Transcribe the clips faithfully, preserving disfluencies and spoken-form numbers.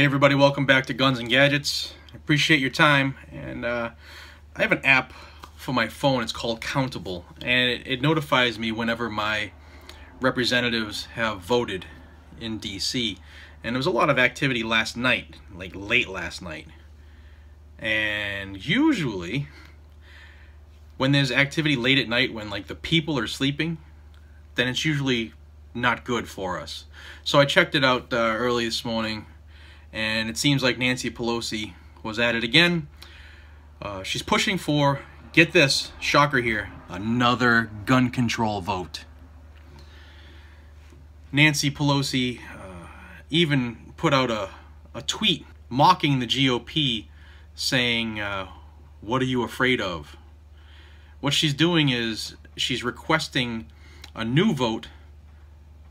Hey everybody, welcome back to Guns and Gadgets. I appreciate your time, and uh, I have an app for my phone. It's called Countable, and it, it notifies me whenever my representatives have voted in D C And there was a lot of activity last night, like late last night. And usually when there's activity late at night, when like the people are sleeping, then it's usually not good for us. So I checked it out uh, early this morning, and it seems like Nancy Pelosi was at it again. Uh, she's pushing for, get this, shocker here, another gun control vote. Nancy Pelosi uh, even put out a, a tweet mocking the G O P, saying, uh, what are you afraid of? What she's doing is she's requesting a new vote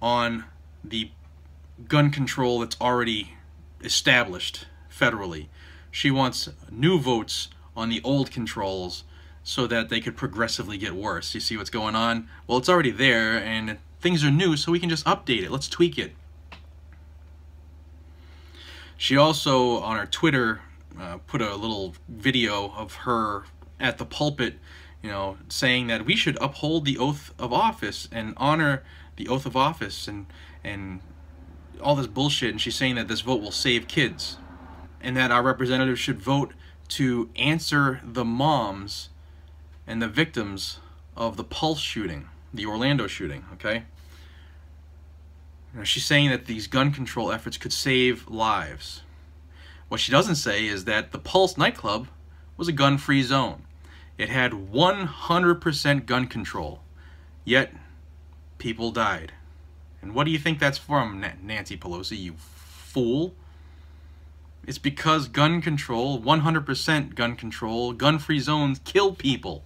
on the gun control that's already established federally. She wants new votes on the old controls so that they could progressively get worse. You see what's going on? Well, it's already there, and things are new, so we can just update it. Let's tweak it. She also, on her Twitter, uh, put a little video of her at the pulpit, you know, saying that we should uphold the oath of office and honor the oath of office and and all this bullshit, and she's saying that this vote will save kids and that our representatives should vote to answer the moms and the victims of the Pulse shooting, the Orlando shooting, okay? Now, she's saying that these gun control efforts could save lives. What she doesn't say is that the Pulse nightclub was a gun-free zone. It had one hundred percent gun control, yet people died. And what do you think that's from, Nancy Pelosi, you fool? It's because gun control, one hundred percent gun control, gun-free zones kill people.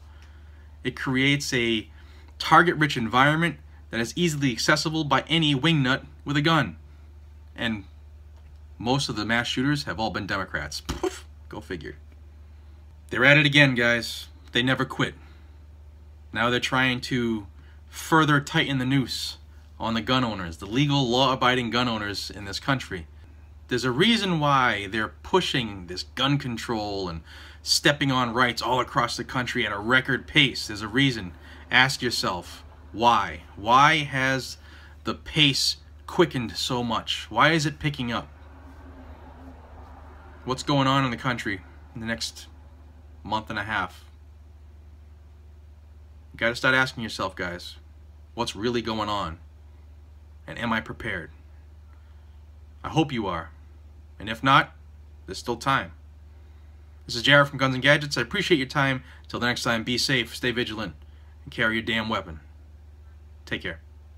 It creates a target-rich environment that is easily accessible by any wingnut with a gun. And most of the mass shooters have all been Democrats. Poof, go figure. They're at it again, guys. They never quit. Now they're trying to further tighten the noose on the gun owners, the legal law-abiding gun owners in this country. There's a reason why they're pushing this gun control and stepping on rights all across the country at a record pace. There's a reason. Ask yourself, why? Why has the pace quickened so much? Why is it picking up? What's going on in the country in the next month and a half? You gotta start asking yourself, guys, what's really going on? And am I prepared? I hope you are. And if not, there's still time. This is Jared from Guns and Gadgets. I appreciate your time. Till the next time, be safe, stay vigilant, and carry your damn weapon. Take care.